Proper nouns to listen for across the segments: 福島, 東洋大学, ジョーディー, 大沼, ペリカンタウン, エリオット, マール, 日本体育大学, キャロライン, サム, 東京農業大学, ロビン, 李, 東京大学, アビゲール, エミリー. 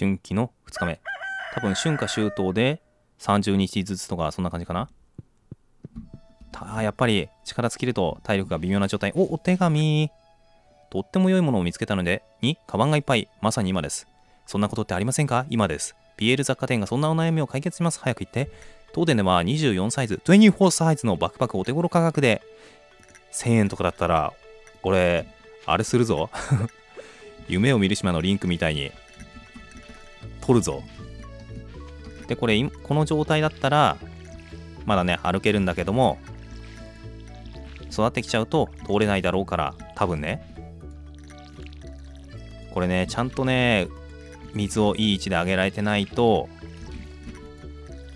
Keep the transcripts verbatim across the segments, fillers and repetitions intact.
春季のふつかめ。多分春夏秋冬でさんじゅうにちずつとかそんな感じかな。あ、やっぱり力尽きると体力が微妙な状態。お、お手紙。とっても良いものを見つけたので、に、カバンがいっぱい。まさに今です。そんなことってありませんか？今です。ピーエル 雑貨店がそんなお悩みを解決します。早く行って。当店ではにじゅうよんサイズ、にじゅうよんサイズのバックパックお手頃価格でせんえんとかだったら、俺、あれするぞ。夢を見る島のリンクみたいに、取るぞ。で、これ、この状態だったら、まだね、歩けるんだけども、育ってきちゃうと通れないだろうから、多分ね。これね、ちゃんとね、水をいい位置で上げられてないと、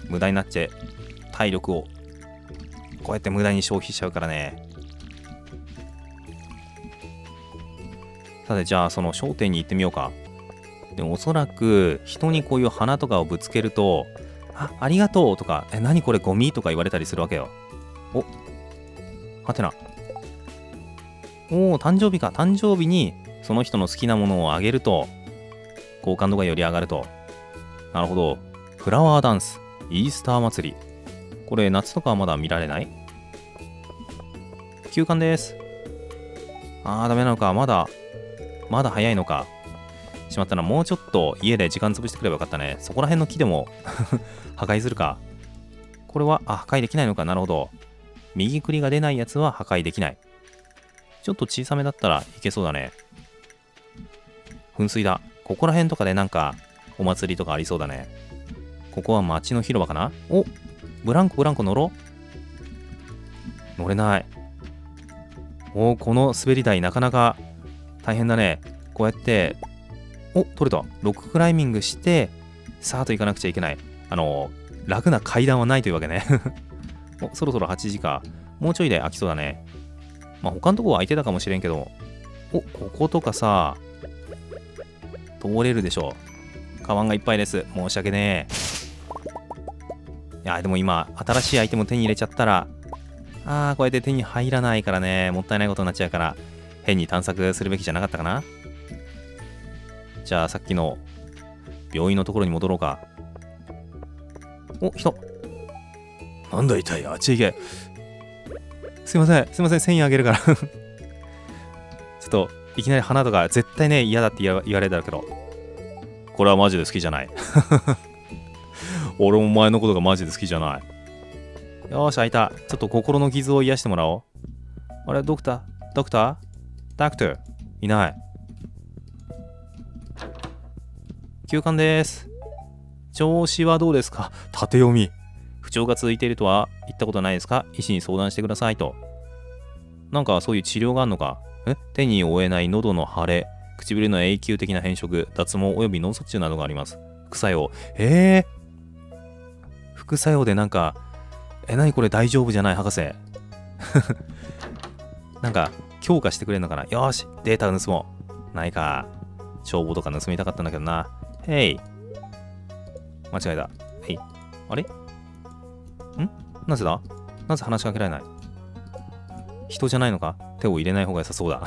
無駄になっちゃう。体力を、こうやって無駄に消費しちゃうからね。さて、じゃあ、その商店に行ってみようか。でもおそらく、人にこういう花とかをぶつけると、あ、ありがとうとか、え、何これゴミとか言われたりするわけよ。お、はてな。おお、誕生日か。誕生日に、その人の好きなものをあげると、好感度がより上がると。なるほど。フラワーダンス。イースター祭り。これ、夏とかはまだ見られない？休館です。あー、ダメなのか。まだ、まだ早いのか。しまったな。もうちょっと家で時間潰してくればよかったね。そこら辺の木でも破壊するか。これは、あ、破壊できないのか。なるほど。右クリが出ないやつは破壊できない。ちょっと小さめだったらいけそうだね。噴水だ。ここら辺とかでなんかお祭りとかありそうだね。ここは町の広場かな。お、ブランコブランコ乗ろう。乗れない。お、この滑り台なかなか大変だね。こうやって、お、取れた。ロッククライミングしてさーっと行かなくちゃいけない。あの楽な階段はないというわけね。お、そろそろはちじか。もうちょいで飽きそうだね。まあ他のとこは空いてたかもしれんけど。お、こことかさ通れるでしょう。カバンがいっぱいです。申し訳ねえ。いやでも今新しいアイテムを手に入れちゃったら、あー、こうやって手に入らないからね、もったいないことになっちゃうから、変に探索するべきじゃなかったかな。じゃあさっきの病院のところに戻ろうか。お、人。なんだ痛い。あっち行け。すいませんすいません、せんえんあげるから。ちょっといきなり花とか絶対ね、嫌だって言われたけど、これはマジで好きじゃない。俺もお前のことがマジで好きじゃない。よーし、開いた。ちょっと心の傷を癒してもらおう。あれ、ドクタードクターダクターいない。休館です。調子はどうですか。縦読み。不調が続いているとは言ったことないですか。医師に相談してくださいと。なんかそういう治療があるのか。え、手に負えない喉の腫れ、唇の永久的な変色、脱毛および脳卒中などがあります。副作用。えー、副作用でなんか、え、なにこれ大丈夫じゃない博士。なんか強化してくれるのかな。よーし、データ盗もう。ないか。帳簿とか盗みたかったんだけどな。へい。間違えた。へい。あれ？ん？なぜだ？なぜ話しかけられない？人じゃないのか。手を入れない方が良さそうだ。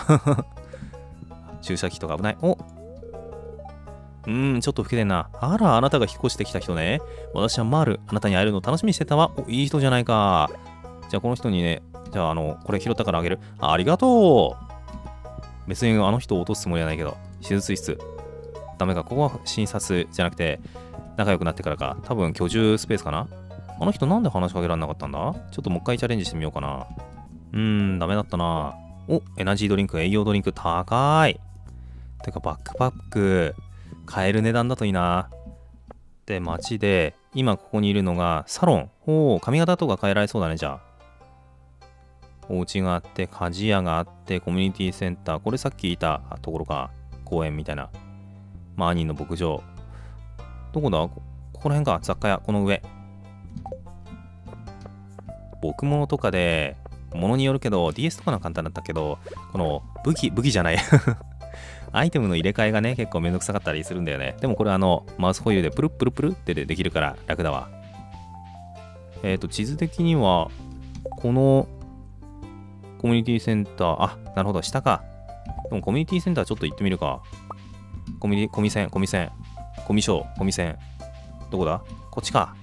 注射器とか危ない。お、うーん、ちょっと老けてんな。あら、あなたが引っ越してきた人ね。私はマール。あなたに会えるのを楽しみにしてたわ。お、いい人じゃないか。じゃあ、この人にね、じゃあ、あの、これ拾ったからあげる。ありがとう。別にあの人を落とすつもりはないけど。手術室。ダメか。ここは診察じゃなくて、仲良くなってからか。多分、居住スペースかな。あの人、なんで話しかけられなかったんだ。ちょっともう一回チャレンジしてみようかな。うーん、ダメだったな。お、エナジードリンク、栄養ドリンク、高い。てか、バックパック、買える値段だといいな。で、街で、今ここにいるのが、サロン。おー、髪型とか変えられそうだね、じゃあ。お家があって、鍛冶屋があって、コミュニティセンター。これさっきいたところか。公園みたいな。マーニンの牧場。どこだ？ここら辺か。雑貨屋、この上。僕物とかで、ものによるけど、ディーエス とかの簡単だったけど、この武器、武器じゃない。アイテムの入れ替えがね、結構めんどくさかったりするんだよね。でもこれあの、マウスホイールでプルプルプルってできるから楽だわ。えっと、地図的には、このコミュニティセンター、あ、なるほど、下か。でもコミュニティセンターちょっと行ってみるか。コミ、コミセン、コミセン。コミショー、コミセン。どこだ？こっちか。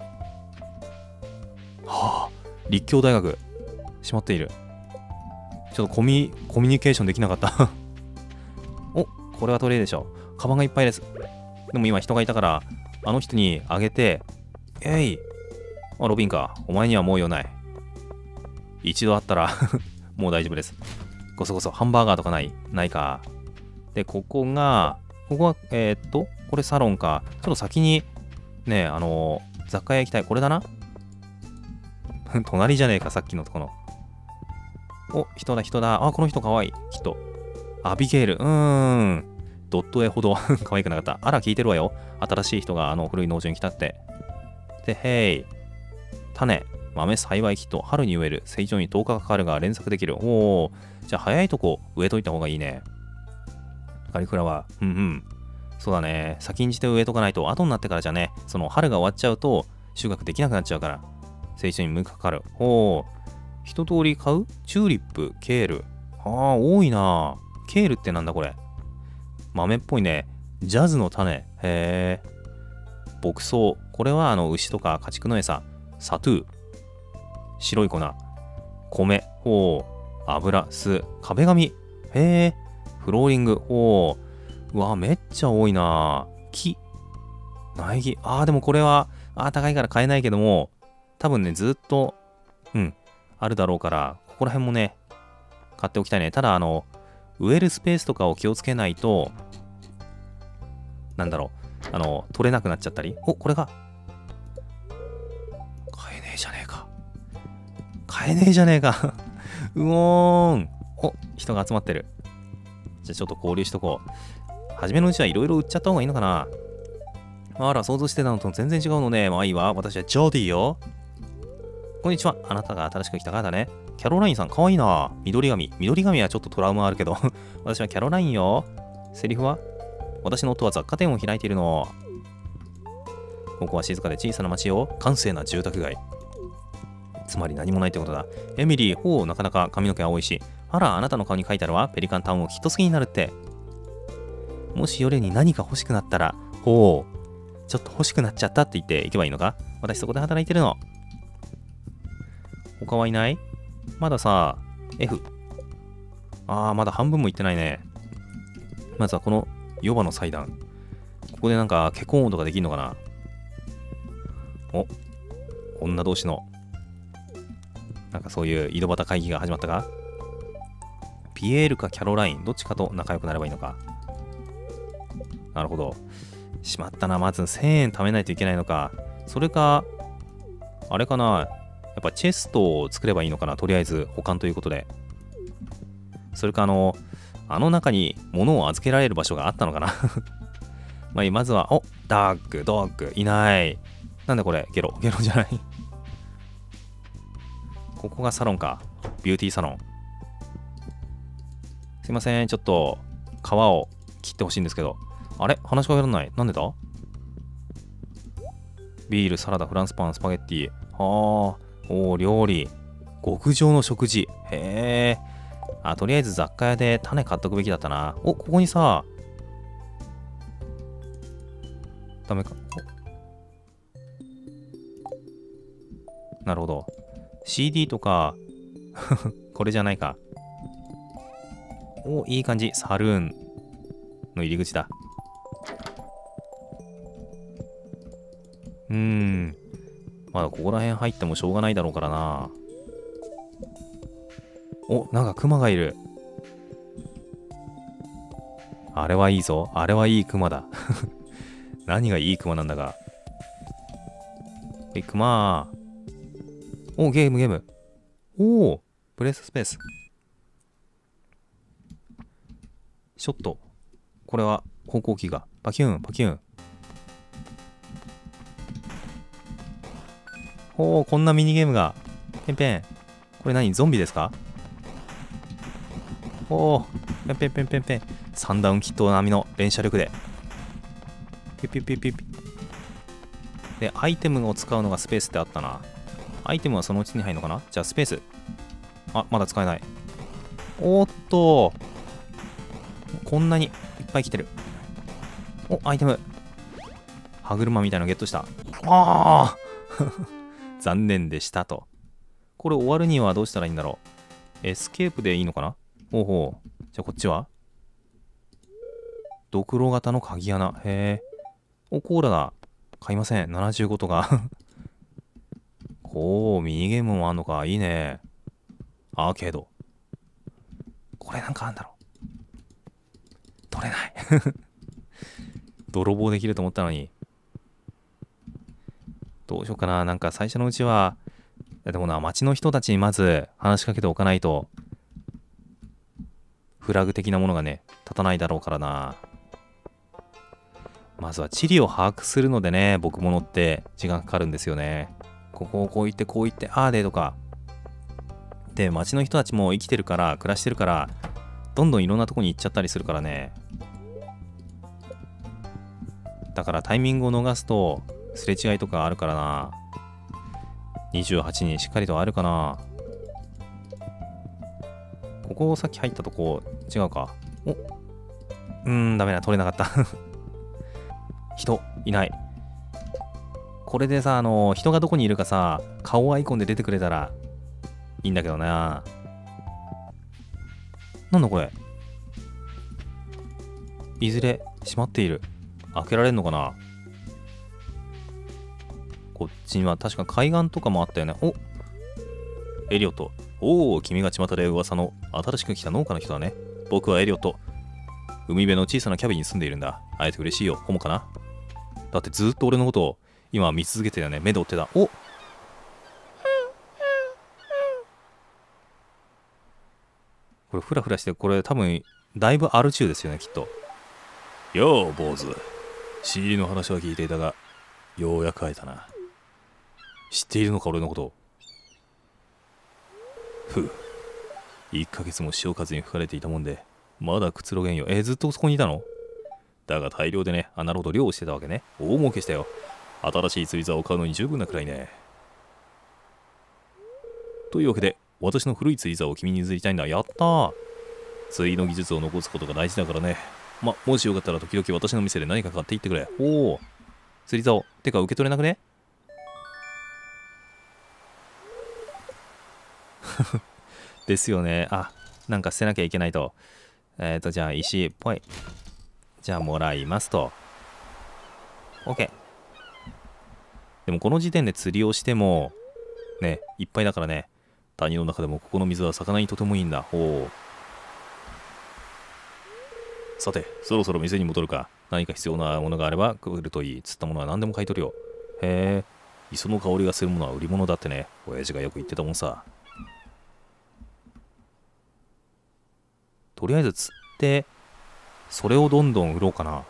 はあ、立教大学。閉まっている。ちょっとコミ、コミュニケーションできなかった。お、これはトレイでしょ。カバンがいっぱいです。でも今人がいたから、あの人にあげて、えい。あ、ロビンか。お前にはもう用ない。一度あったら、もう大丈夫です。ごそごそ、ハンバーガーとかないないか。で、ここが、ここは、えー、っと、これサロンか。ちょっと先に、ねえ、あのー、雑貨屋行きたい。これだな。隣じゃねえか、さっきのとこの。お、人だ、人だ。あ、この人かわいい。きっと。アビゲール。うーん。ドット絵ほど可愛くなかった。あら、聞いてるわよ。新しい人があの古い農場に来たって。で、へい。種。豆幸いきっと春に植える。成長にとおかかかるが連作できる。おお。じゃあ早いとこ植えといた方がいいね。カリフラワー。うんうん。そうだね。先んじて植えとかないと、後になってからじゃね、その春が終わっちゃうと収穫できなくなっちゃうから。成長にむいかかる。おお。一通り買う？チューリップ、ケール。ああ、多いな。ケールってなんだこれ。豆っぽいね。ジャズの種。へえ。牧草。これはあの牛とか家畜の餌。サトゥー。白い粉。米。ほう。油。酢。壁紙。へえ。フローリング。ほう。うわ、めっちゃ多いな。木。苗木。ああ、でもこれは、ああ、高いから買えないけども、多分ね、ずっと、うん、あるだろうから、ここら辺もね、買っておきたいね。ただ、あの、植えるスペースとかを気をつけないと、なんだろう、あの、取れなくなっちゃったり。お、これが。買えねえじゃねえか。買えねえじゃねえか。うおーん。お、人が集まってる。じゃあちょっと交流しとこう。初めのうちはいろいろ売っちゃった方がいいのかな。あら、想像してたのと全然違うのね。まあいいわ。私はジョーディーよ。こんにちは。あなたが新しく来た方ね。キャロラインさん、かわいいな。緑髪。緑髪はちょっとトラウマあるけど。私はキャロラインよ。セリフは？私の夫は雑貨店を開いているの。ここは静かで小さな町よ。閑静な住宅街。つまり何もないってことだ。エミリー、ほう、なかなか髪の毛は多いし。あら、あなたの顔に書いてあるわ。ペリカンタウンをきっと好きになるって。もし夜に何か欲しくなったら、ほう。ちょっと欲しくなっちゃったって言っていけばいいのか？私そこで働いてるの。他はいない？まださ、F。ああ、まだ半分もいってないね。まずはこのヨバの祭壇。ここでなんか結婚音とかできるのかな？お、女同士の。なんかそういう井戸端会議が始まったか？ピエールかキャロライン、どっちかと仲良くなればいいのか。なるほど。しまったな、まずせんえん貯めないといけないのか。それか、あれかな、やっぱチェストを作ればいいのかな、とりあえず保管ということで。それか、あの、あの中に物を預けられる場所があったのかな。まあいい、まずは、お、ダッグ、ドッグ、いない。なんだこれ、ゲロ、ゲロじゃない。ここがサロンか、ビューティーサロン。すいません、ちょっと皮を切ってほしいんですけど。あれ話しかけられない。なんでだ？ビール、サラダ、フランスパン、スパゲッティ。はあ、お料理。極上の食事。へえ。あ、とりあえず雑貨屋で種買っとくべきだったな。お、ここにさ。ダメか。なるほど。シーディー とか、これじゃないか。お、いい感じ。サルーンの入り口だ。うーん。まだここら辺入ってもしょうがないだろうからな。お、なんかクマがいる。あれはいいぞ。あれはいいクマだ。何がいいクマなんだか。え、クマー。お、ゲームゲーム。おー、プレススペース。ショット。これは方向キーが。パキューン、パキューン。おお、こんなミニゲームが。ペンペン。これ何？ゾンビですか？おお、ペンペンペンペンペン。三段キット並みの連射力で。ピュピュピュピュピュ。で、アイテムを使うのがスペースってあったな。アイテムはそのうちに入るのかな？じゃあスペース。あ、まだ使えない。おーっと。こんなにいっぱい来てる。お、アイテム。歯車みたいなのゲットした。あー残念でしたと。これ終わるにはどうしたらいいんだろう。エスケープでいいのかな。ほうほう。じゃあこっちはドクロ型の鍵穴。へえ。お、コーラだ。買いません。ななじゅうごとか。こう、ミニゲームもあんのか。いいね。アーケード。これなんかあんだろう。取れない。泥棒できると思ったのに。どうしようかな。なんか最初のうちは、でもな、街の人たちにまず話しかけておかないと、フラグ的なものがね、立たないだろうからな。まずは地理を把握するのでね、僕も乗って時間かかるんですよね。ここをこう行って、こう行って、ああでとか。で、街の人たちも生きてるから、暮らしてるから、どんどんいろんなとこに行っちゃったりするからね。だからタイミングを逃すと、すれ違いとかあるからな。にじゅうはちにしっかりとあるかな。ここさっき入ったとこ違うか。お、うーん、ダメだ、取れなかった人いない。これでさ、あの人がどこにいるかさ、顔アイコンで出てくれたらいいんだけどな。なんだこれ。いずれ閉まっている。開けられんのかな。こっちには確か海岸とかもあったよね。お、エリオット。おお、君が巷で噂の新しく来た農家の人だね。僕はエリオット。海辺の小さなキャビンに住んでいるんだ。会えて嬉しいよ。ホモかな。だってずっと俺のことを今見続けてたよね。目で追ってた。おこれフラフラして、これ多分だいぶある中ですよね、きっと。よう、坊主。仕入りの話は聞いていたが、ようやく会えたな。知っているのか、俺のこと。ふう、いっかげつも潮風に吹かれていたもんで、まだくつろげんよ。えー、ずっとそこにいたのだが大量でね、あ、なるほど、漁をしてたわけね。大儲けしたよ。新しい釣り竿を買うのに十分なくらいね。というわけで、私の古い釣り竿を君に譲りたいんだ。やったー。釣りの技術を残すことが大事だからね。ま、もしよかったら時々私の店で何か買っていってくれ。おお、釣り竿。てか受け取れなくねですよね。あ、なんか捨てなきゃいけないと。えっ、ー、と、じゃあ石っぽい。じゃあもらいますと。OK。でもこの時点で釣りをしても、ね、いっぱいだからね。谷の中でもここの水は魚にとてもいいんだ。ほう。さて、そろそろ店に戻るか。何か必要なものがあれば来るといい。釣ったものは何でも買い取るよ。へえ、磯の香りがするものは売り物だってね。親父がよく言ってたもんさ。とりあえず釣って、それをどんどん売ろうかな。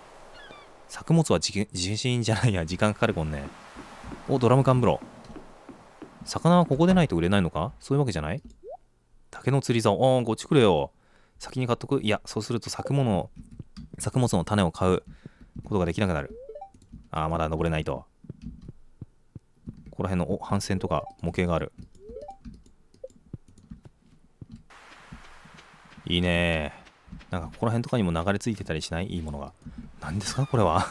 作物は自信じゃないや、時間かかるもんね。お、ドラム缶風呂。魚はここでないと売れないのか。そういうわけじゃない。竹の釣り竿。ああ、こっち来れよ。先に買っとく。いや、そうすると作物、作物の種を買うことができなくなる。ああ、まだ登れないと。ここら辺の、お、帆船とか模型がある。いいね。なんかここら辺とかにも流れ着いてたりしない、いいものが。何ですかこれは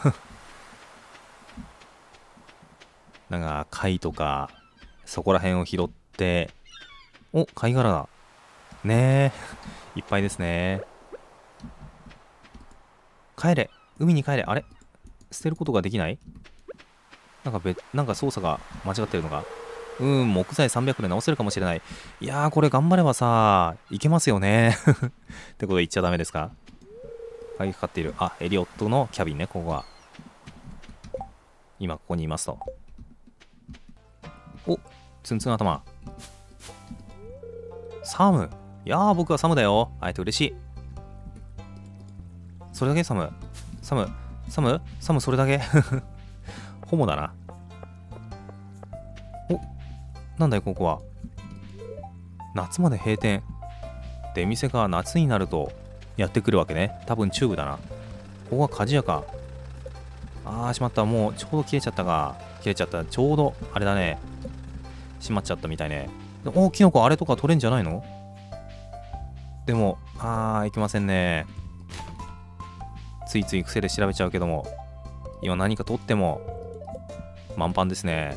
なんか貝とかそこら辺を拾って、お、貝殻だねえいっぱいですね。帰れ、海に帰れ。あれ、捨てることができない。なんか別、なんか操作が間違ってるのか。うん、木材さんびゃくで直せるかもしれない。いやー、これ頑張ればさ、いけますよねってこと言っちゃダメですか。鍵かかっている。あ、エリオットのキャビンね、ここは。今ここにいますと。お、ツンツン頭。サム。いやー、僕はサムだよ。会えて嬉しい。それだけサム。サム。サムサム、それだけホモだな。なんだいここは。夏まで閉店。出店が夏になるとやってくるわけね。多分チューブだな。ここは鍛冶屋か。あー、しまった。もうちょうど切れちゃったか。切れちゃった。ちょうどあれだね。閉まっちゃったみたいね。お、キノコあれとか取れんじゃないの。でも、あー、いけませんね。ついつい癖で調べちゃうけども、今何か取っても満帆ですね。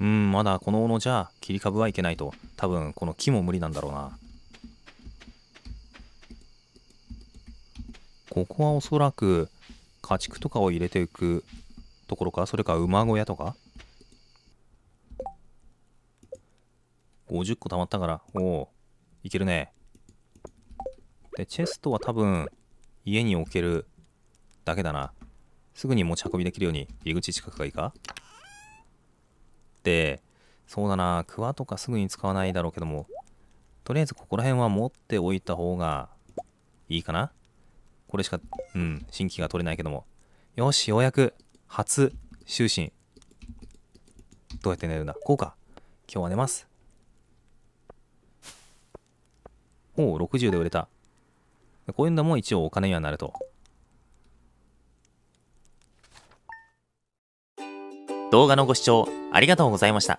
うん、まだこの斧じゃ切り株はいけないと。多分この木も無理なんだろうな。ここはおそらく家畜とかを入れていくところか、それか馬小屋とか。ごじゅっこたまったから、おおいけるね。でチェストは多分家に置けるだけだな。すぐに持ち運びできるように入り口近くがいいか。でそうだな、クワとかすぐに使わないだろうけども、とりあえずここら辺は持っておいた方がいいかな。これしかうん新規が取れないけども、よし、ようやく初就寝。どうやって寝るんだ、こうか。今日は寝ます。おおろくじゅうで売れた。こういうのも一応お金にはなると。動画のご視聴ありがとうございました。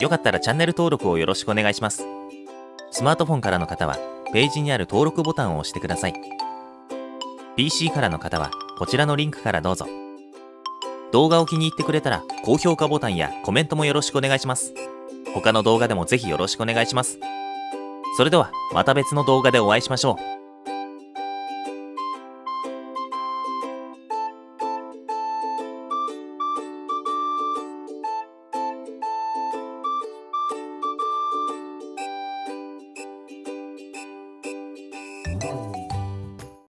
よかったらチャンネル登録をよろしくお願いします。スマートフォンからの方はページにある登録ボタンを押してください。 ピーシー からの方はこちらのリンクからどうぞ。動画を気に入ってくれたら高評価ボタンやコメントもよろしくお願いします。他の動画でもぜひよろしくお願いします。それではまた別の動画でお会いしましょう。